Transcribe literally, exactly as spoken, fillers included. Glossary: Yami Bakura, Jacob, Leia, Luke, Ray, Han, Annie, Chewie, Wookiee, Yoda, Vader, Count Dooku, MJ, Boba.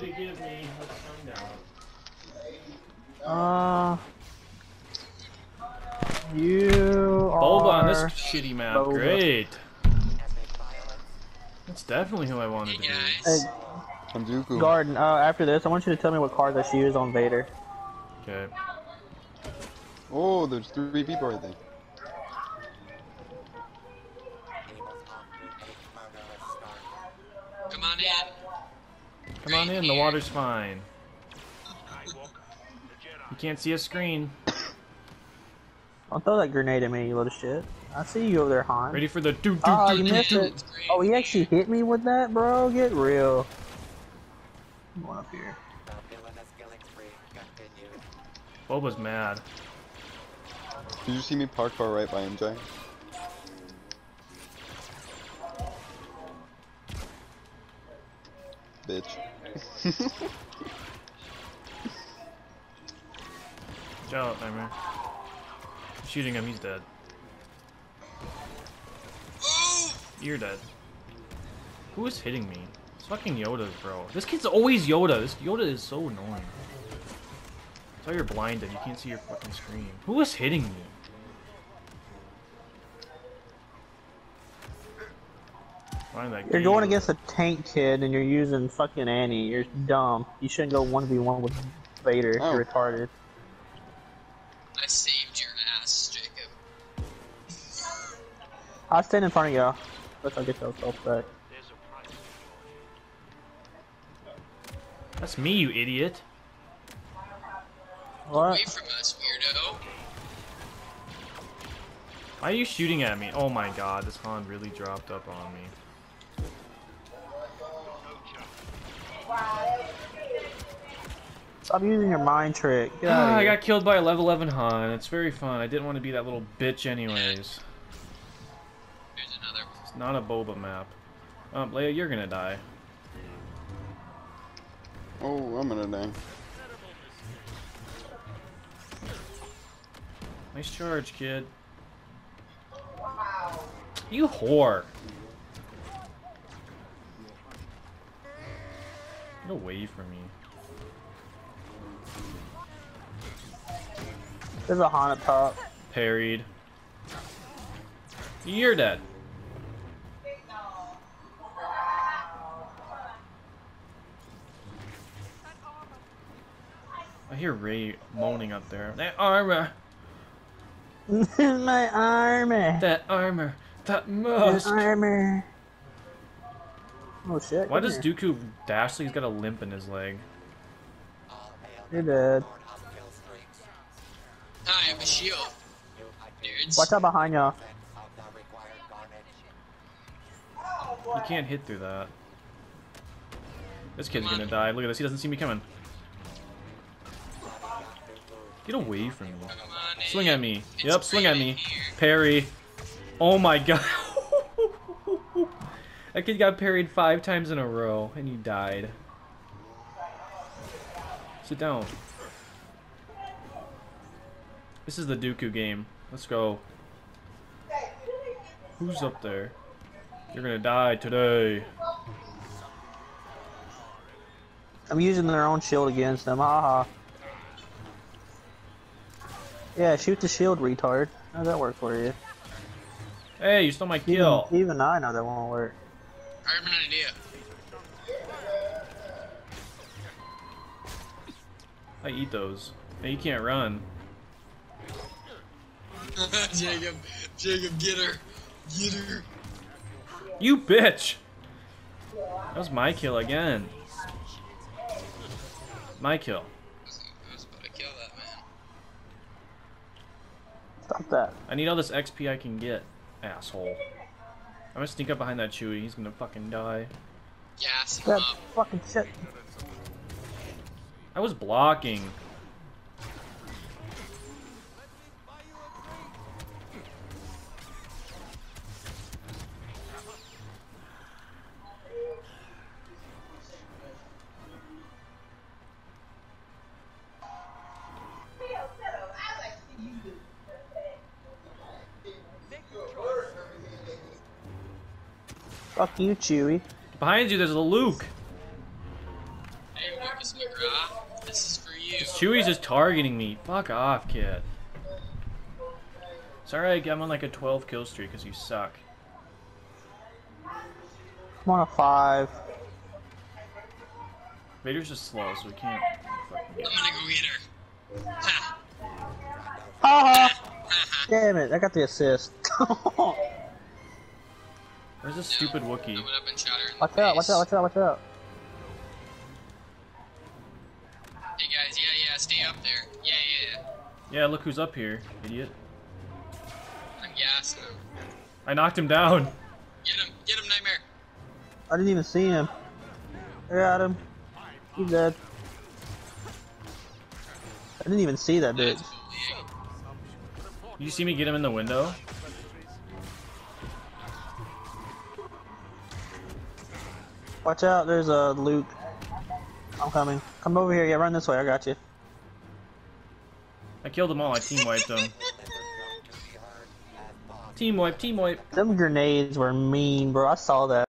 did it give me? Let's find out. Uh, you are Boba on this shitty map. Boba. Great. That's definitely who I wanted to be. Hey, Garden, uh, after this, I want you to tell me what card that she used on Vader. Okay. Oh, there's three people right there. Come on in. Come on in, the water's fine. You can't see a screen. Don't throw that grenade at me, you little shit. I see you over there, Han. Ready for the doo doo oh, doo doo doo. Oh, he actually hit me with that, bro? Get real. I'm going up here. Boba's mad. Did you see me park far right by M J? Bitch. Shout out, Nightmare. I'm shooting him, he's dead. You're dead. Who is hitting me? It's fucking Yoda's, bro. This kid's always Yoda. This Yoda is so annoying. That's how you're blinded. You can't see your fucking screen. Who is hitting me? That you're going against a tank kid and you're using fucking Annie. You're dumb. You shouldn't go one v one with Vader if oh. you're retarded. I saved your ass, Jacob. I'll stand in front of y'all. Let's not get those off back. That's me, you idiot. What? Away from us, weirdo. Why are you shooting at me? Oh my god, this Han really dropped up on me. Stop using your mind trick. Get out of here. I got killed by a level eleven Han. It's very fun. I didn't want to be that little bitch anyways. There's another one. It's not a Boba map. Um, Leia, you're gonna die. Oh, I'm gonna die. Nice charge, kid. Wow. You whore. Get away from me. There's a Han up top. Parried. You're dead. I hear Ray moaning up there. That armor. My armor. That armor. That musk. That armor. Oh shit! Why does here. Dooku dash? Like he's got a limp in his leg. You're dead. Hi, I'm a shield. Watch out behind y'all. You can't hit through that. This kid's gonna die. Look at this. He doesn't see me coming. Get away from me. Swing at me. Yep, swing at me. Parry. Oh my god. That kid got parried five times in a row, and he died. Sit down. This is the Dooku game. Let's go. Who's up there? You're gonna die today. I'm using their own shield against them. Haha. Yeah, shoot the shield, retard. How'd that work for you? Hey, you stole my kill. Even, even I know that won't work. I have an idea. I eat those. Hey, you can't run. Jacob, Jacob, get her. Get her. You bitch! That was my kill again. My kill. I was, I was about to kill that man. Stop that. I need all this X P I can get, asshole. I'm gonna sneak up behind that Chewie. He's gonna fucking die. Gas him up. Fucking shit. I was blocking. Fuck you, Chewie. Behind you, there's a Luke. Hey, Chewie's just targeting me. Fuck off, kid. Sorry, I'm on like a twelve kill streak because you suck. I'm on a five. Vader's just slow, so we can't. Fucking get I'm gonna go get her. Ha! Ha! Damn it! I got the assist. There's a stupid no, Wookiee. Watch out! Watch out! Watch out! Watch out! Hey guys, yeah, yeah, stay up there. Yeah, yeah, yeah. Yeah, look who's up here, idiot. I'm gassed now. I knocked him down. Get him, get him, Nightmare. I didn't even see him. I got him. He's dead. I didn't even see that dude. You see me get him in the window? Watch out, there's a Luke. I'm coming. Come over here. Yeah, run this way. I got you. I killed them all. I team wiped them. Team wipe. Team wipe. Them grenades were mean, bro. I saw that.